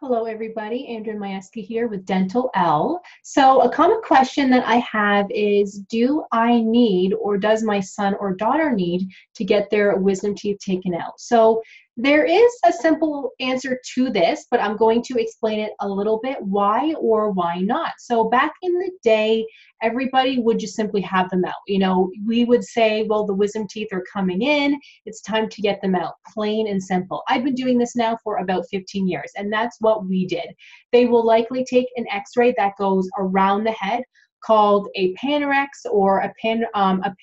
Hello everybody, Andrea Majewski here with Dentalelle. So a common question that I have is, do I need or does my son or daughter need to get their wisdom teeth taken out? So there is a simple answer to this, but I'm going to explain it a little bit why or why not. So back in the day, everybody would just simply have them out. You know, we would say, well, the wisdom teeth are coming in, it's time to get them out, plain and simple. I've been doing this now for about 15 years, and that's what we did. They will likely take an x-ray that goes around the head, called a panorex or a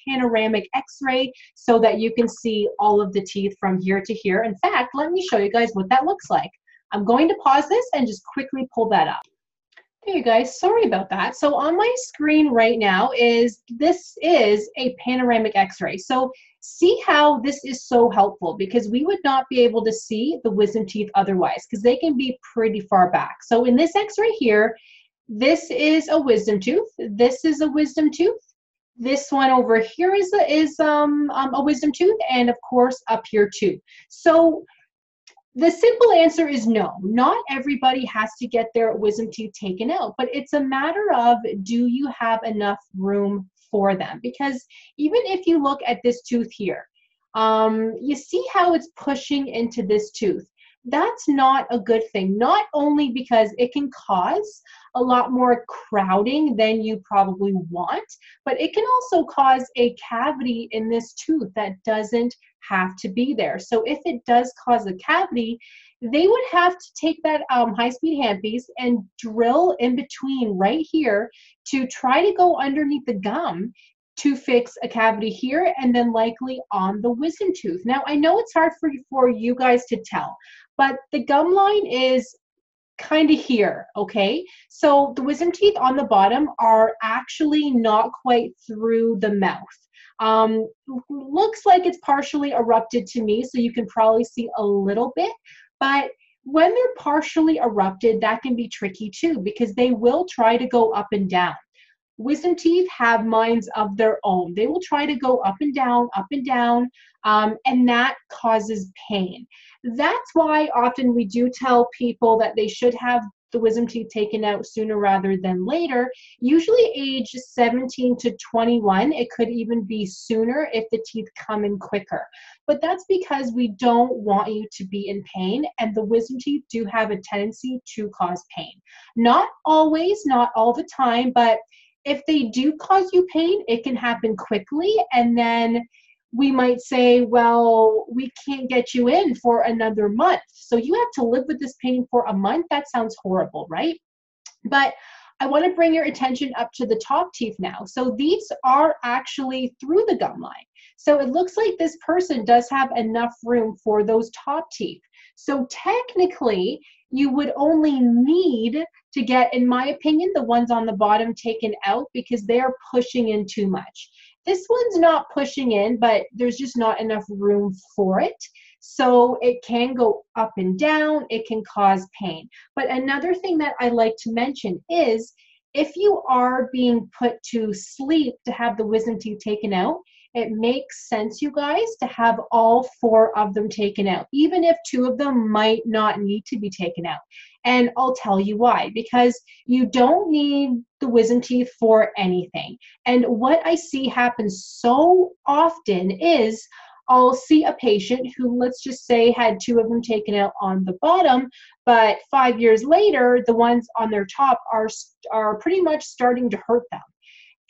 panoramic x-ray, so that you can see all of the teeth from here to here. In fact, let me show you guys what that looks like. I'm going to pause this and just quickly pull that up. There you guys, sorry about that. So on my screen right now is, this is a panoramic x-ray. So see how this is so helpful, because we would not be able to see the wisdom teeth otherwise, because they can be pretty far back. So in this x-ray here, this is a wisdom tooth, this is a wisdom tooth, this one over here is a wisdom tooth, and of course up here too. So the simple answer is no, not everybody has to get their wisdom teeth taken out, but it's a matter of, do you have enough room for them? Because even if you look at this tooth here, you see how it's pushing into this tooth. That's not a good thing, not only because it can cause a lot more crowding than you probably want, but it can also cause a cavity in this tooth that doesn't have to be there. So if it does cause a cavity, they would have to take that high-speed handpiece and drill in between right here to try to go underneath the gum to fix a cavity here, and then likely on the wisdom tooth. Now, I know it's hard for you guys to tell, but the gum line is kind of here, okay? So the wisdom teeth on the bottom are actually not quite through the mouth. Looks like it's partially erupted to me, so you can probably see a little bit, but when they're partially erupted, that can be tricky too, because they will try to go up and down. Wisdom teeth have minds of their own. They will try to go up and down, and that causes pain. That's why often we do tell people that they should have the wisdom teeth taken out sooner rather than later, usually age 17 to 21. It could even be sooner if the teeth come in quicker. But that's because we don't want you to be in pain, and the wisdom teeth do have a tendency to cause pain. Not always, not all the time, but if they do cause you pain, it can happen quickly, and then we might say, well, we can't get you in for another month. So you have to live with this pain for a month. That sounds horrible, right? But I want to bring your attention up to the top teeth now. So these are actually through the gum line. So it looks like this person does have enough room for those top teeth. So technically, you would only need to get, in my opinion, the ones on the bottom taken out, because they are pushing in too much. This one's not pushing in, but there's just not enough room for it. So it can go up and down, it can cause pain. But another thing that I like to mention is, if you are being put to sleep to have the wisdom teeth taken out, it makes sense, you guys, to have all four of them taken out, even if two of them might not need to be taken out. And I'll tell you why, because you don't need the wisdom teeth for anything. And what I see happen so often is, I'll see a patient who, let's just say, had two of them taken out on the bottom, but 5 years later, the ones on their top are pretty much starting to hurt them.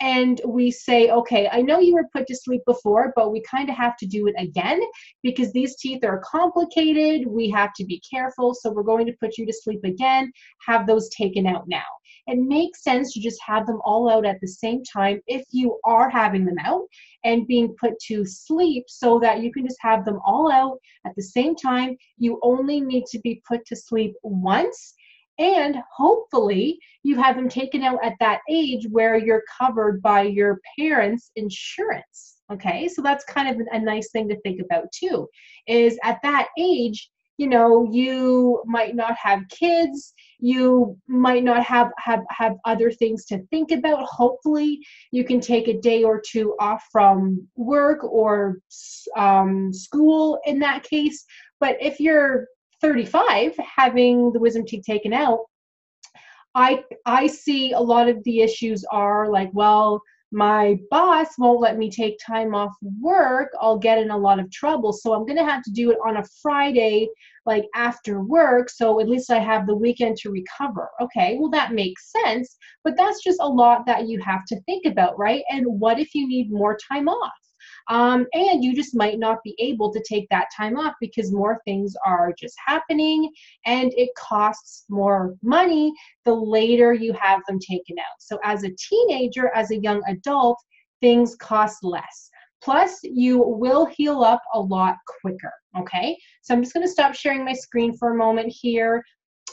And we say, okay, I know you were put to sleep before, but we kind of have to do it again, because these teeth are complicated, we have to be careful, so we're going to put you to sleep again, have those taken out now. It makes sense to just have them all out at the same time if you are having them out and being put to sleep, so that you can just have them all out at the same time. You only need to be put to sleep once, and hopefully you have them taken out at that age where you're covered by your parents' insurance, okay? So that's kind of a nice thing to think about too, is at that age, you know, you might not have kids, you might not have other things to think about. Hopefully you can take a day or two off from work or school in that case. But if you're 35, having the wisdom teeth taken out, I see a lot of the issues are like, well, my boss won't let me take time off work. I'll get in a lot of trouble. So I'm going to have to do it on a Friday, like after work. So at least I have the weekend to recover. Okay, well, that makes sense. But that's just a lot that you have to think about, right? And what if you need more time off? And you just might not be able to take that time off because more things are just happening, and it costs more money the later you have them taken out. So as a teenager, as a young adult, things cost less. Plus, you will heal up a lot quicker, okay? So I'm just going to stop sharing my screen for a moment here.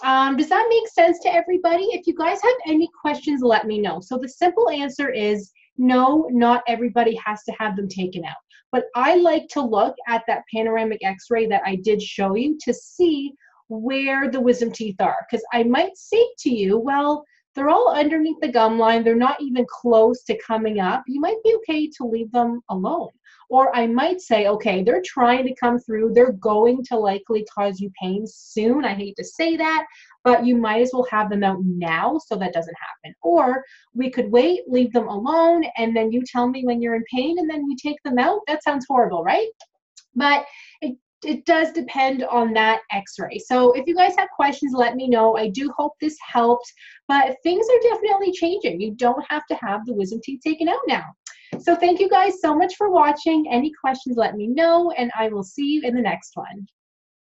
Does that make sense to everybody? If you guys have any questions, let me know. So the simple answer is, no, not everybody has to have them taken out. But I like to look at that panoramic x-ray that I did show you to see where the wisdom teeth are. Because I might say to you, well, they're all underneath the gum line. They're not even close to coming up. You might be okay to leave them alone. Or I might say, okay, they're trying to come through. They're going to likely cause you pain soon. I hate to say that, but you might as well have them out now so that doesn't happen. Or we could wait, leave them alone, and then you tell me when you're in pain, and then we take them out. That sounds horrible, right? But it does depend on that x-ray. So if you guys have questions, let me know. I do hope this helped, but things are definitely changing. You don't have to have the wisdom teeth taken out now. So thank you guys so much for watching. Any questions, let me know, and I will see you in the next one.